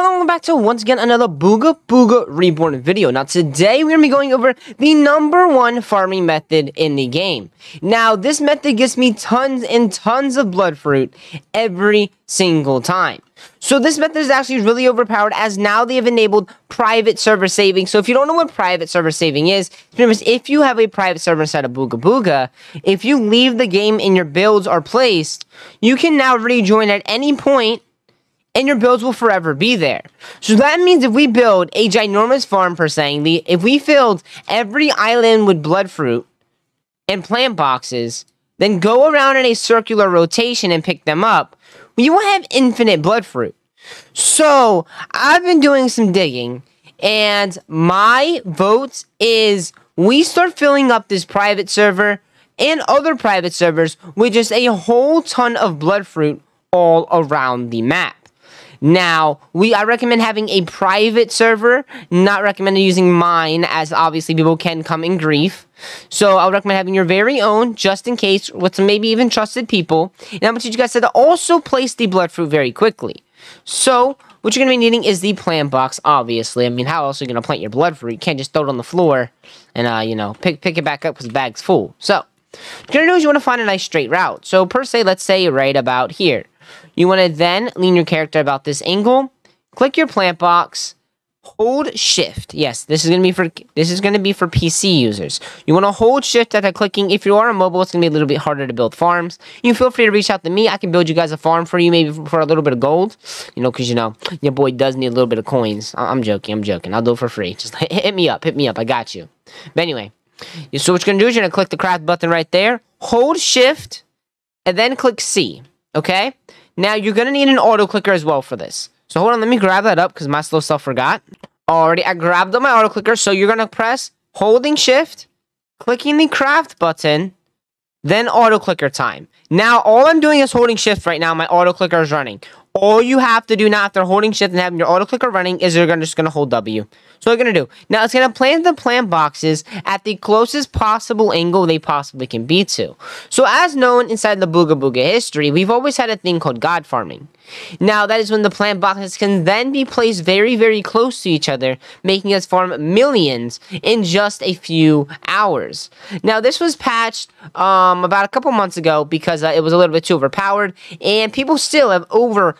Hello, welcome back to once again another Booga Booga Reborn video. Now today we're going to be going over the #1 farming method in the game. Now this method gives me tons and tons of bloodfruit every single time. So this method is actually really overpowered, as now they have enabled private server saving. So if you don't know what private server saving is, if you have a private server inside of Booga Booga, if you leave the game and your builds are placed, you can now rejoin at any point and your builds will forever be there. So that means if we build a ginormous farm per se, if we filled every island with bloodfruit and plant boxes, then go around in a circular rotation and pick them up, you will have infinite bloodfruit. So I've been doing some digging, and my vote is we start filling up this private server and other private servers with just a whole ton of bloodfruit all around the map. Now, I recommend having a private server, not recommended using mine, as obviously people can come in grief. So, I would recommend having your very own, just in case, with some maybe even trusted people. And I want you guys to also place the bloodfruit very quickly. So, what you're going to be needing is the plant box, obviously. I mean, how else are you going to plant your bloodfruit? You can't just throw it on the floor and, pick it back up because the bag's full. So, what you're going to do is you want to find a nice straight route. So, per se, let's say right about here. You want to then lean your character about this angle, click your plant box, hold shift. Yes, this is going to be for PC users. You want to hold shift after clicking. If you are on mobile, it's going to be a little bit harder to build farms. You feel free to reach out to me. I can build you guys a farm for you, maybe for a little bit of gold. Because your boy does need a little bit of coins. I'm joking. I'll do it for free. Just hit me up. I got you. But anyway, so what you're going to do is you're going to click the craft button right there, hold shift, and then click C. Okay? Now, you're going to need an auto-clicker as well for this. So, hold on. Let me grab that up because my slow self forgot. Already, I grabbed up my auto-clicker. So, you're going to press holding shift, clicking the craft button, then auto-clicker time. Now, all I'm doing is holding shift right now. My auto-clicker is running. All you have to do now after holding shift and having your auto-clicker running is you're just going to hold W. So, what you're going to do. Now, it's going to plant the plant boxes at the closest possible angle they possibly can be to. So, as known inside the Booga Booga history, we've always had a thing called God farming. Now, that is when the plant boxes can then be placed very, very close to each other, making us farm millions in just a few hours. Now, this was patched about a couple months ago because it was a little bit too overpowered, and people still have over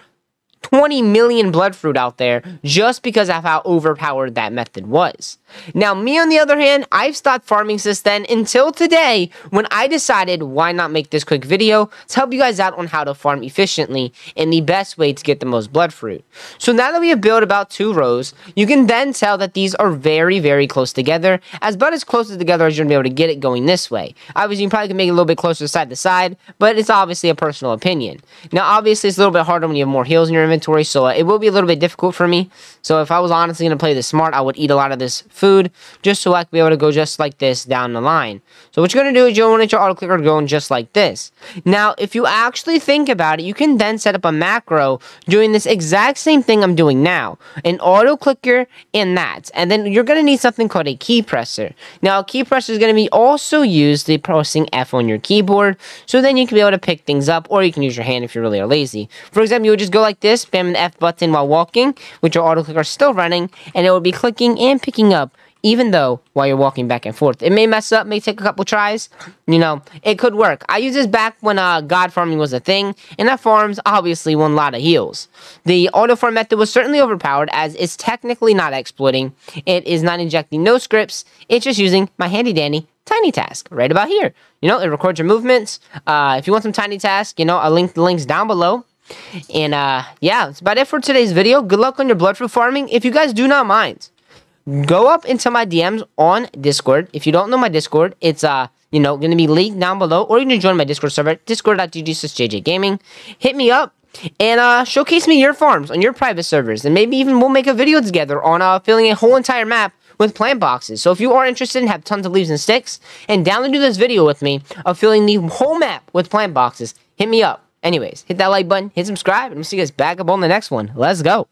20 million bloodfruit out there just because of how overpowered that method was. Now, me on the other hand, I've stopped farming since then until today when I decided why not make this quick video to help you guys out on how to farm efficiently and the best way to get the most bloodfruit. So now that we have built about 2 rows, you can then tell that these are very, very close together, about as close together as you're going to be able to get it going this way. Obviously, you probably can make it a little bit closer side to side, but it's obviously a personal opinion. Now, obviously, it's a little bit harder when you have more heals in your inventory, so it will be a little bit difficult for me. So if I was honestly going to play this smart, I would eat a lot of this food just so I could be able to go just like this down the line. So what you're going to do is you'll want your auto clicker going just like this. Now, if you actually think about it, you can then set up a macro doing this exact same thing I'm doing now, an auto clicker and that. And then you're going to need something called a key presser. Now, a key presser is going to be also used the pressing F on your keyboard, so then you can be able to pick things up, or you can use your hand if you really are lazy. For example, you would just go like this, spam the F button while walking, with your auto clicker still running, and it will be clicking and picking up, even though while you're walking back and forth. It may mess up, may take a couple tries, it could work. I used this back when God farming was a thing, and that farms obviously won a lot of heals. The auto farm method was certainly overpowered, as it's technically not exploiting, it is not injecting no scripts, it's just using my handy dandy TinyTask right about here. It records your movements. If you want some TinyTask, I'll link the links down below. And yeah, that's about it for today's video. Good luck on your bloodfruit farming. If you guys do not mind, go up into my DMs on Discord. If you don't know my Discord, it's gonna be linked down below, or you can join my Discord server, Discord.gg/jjgaming. Hit me up and showcase me your farms on your private servers, and maybe even we'll make a video together on filling a whole entire map with plant boxes. So if you are interested and have tons of leaves and sticks, and download this video with me of filling the whole map with plant boxes, hit me up. Anyways, hit that like button, hit subscribe, and we'll see you guys back up on the next one. Let's go.